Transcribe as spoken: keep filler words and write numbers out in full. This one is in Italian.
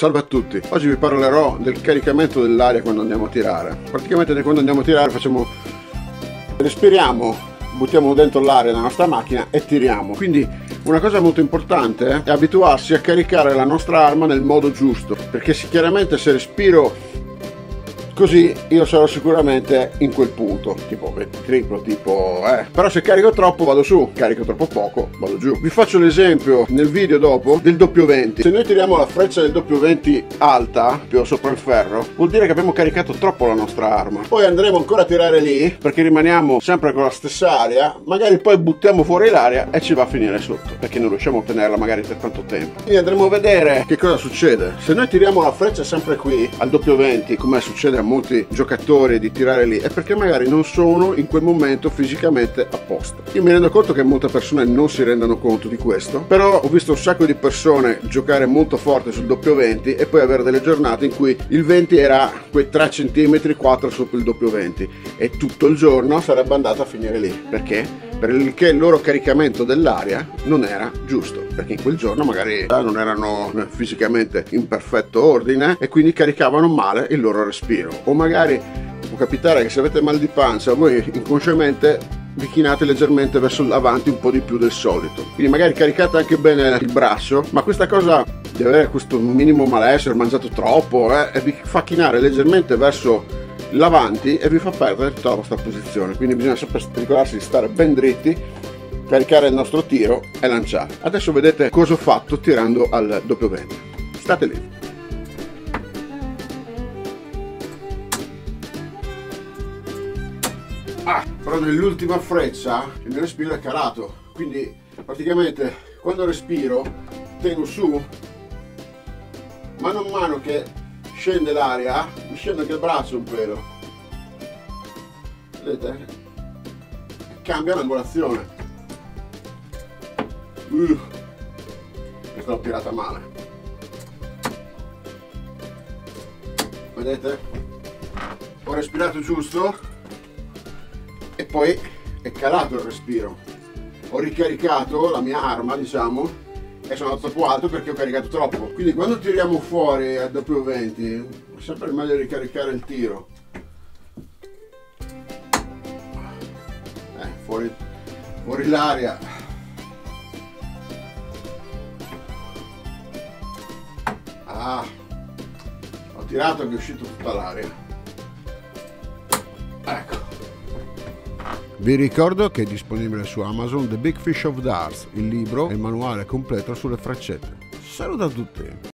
Salve a tutti, oggi vi parlerò del caricamento dell'aria quando andiamo a tirare. Praticamente quando andiamo a tirare facciamo, respiriamo, buttiamo dentro l'aria della nostra macchina e tiriamo. Quindi una cosa molto importante è abituarsi a caricare la nostra arma nel modo giusto, perché chiaramente se respiro così io sarò sicuramente in quel punto, tipo triplo, tipo eh. Però se carico troppo vado su, carico troppo poco vado giù. Vi faccio l'esempio nel video dopo del doppio venti. Se noi tiriamo la freccia del doppio venti alta, più sopra il ferro, vuol dire che abbiamo caricato troppo la nostra arma. Poi andremo ancora a tirare lì, perché rimaniamo sempre con la stessa aria, magari poi buttiamo fuori l'aria e ci va a finire sotto, perché non riusciamo a tenerla magari per tanto tempo. Quindi andremo a vedere che cosa succede. Se noi tiriamo la freccia sempre qui, al doppio venti, come succede a molti giocatori di tirare lì, è perché magari non sono in quel momento fisicamente a posto. Io mi rendo conto che molte persone non si rendano conto di questo, però ho visto un sacco di persone giocare molto forte sul doppio venti e poi avere delle giornate in cui il venti era quei tre centimetri, quattro sopra il doppio venti, e tutto il giorno sarebbe andato a finire lì. Perché? Perché il loro caricamento dell'aria non era giusto, perché in quel giorno magari non erano fisicamente in perfetto ordine e quindi caricavano male il loro respiro. O magari può capitare che se avete mal di pancia voi inconsciamente vi chinate leggermente verso l'avanti un po' di più del solito, quindi magari caricate anche bene il braccio, ma questa cosa di avere questo minimo malessere, mangiato troppo eh, vi fa chinare leggermente verso l'avanti e vi fa perdere tutta la vostra posizione. Quindi bisogna sempre ricordarsi di stare ben dritti, caricare il nostro tiro e lanciare. Adesso vedete cosa ho fatto tirando al doppio venti. State lì. Ah, però nell'ultima freccia il mio respiro è calato, quindi praticamente quando respiro tengo su, mano a mano che scende l'aria, mi scende anche il braccio un pelo, vedete? Cambia l'angolazione. Uh, questa l'ho tirata male, vedete? Ho respirato giusto e poi è calato il respiro, ho ricaricato la mia arma, diciamo, e sono andato più alto perché ho caricato troppo. Quindi quando tiriamo fuori a doppio venti è sempre meglio ricaricare il tiro. Eh, fuori, fuori l'aria. Ah, ho tirato che è uscito tutta l'aria. Ecco. Vi ricordo che è disponibile su Amazon The Big Fish of Darts, il libro e il manuale completo sulle freccette. Saluto a tutti!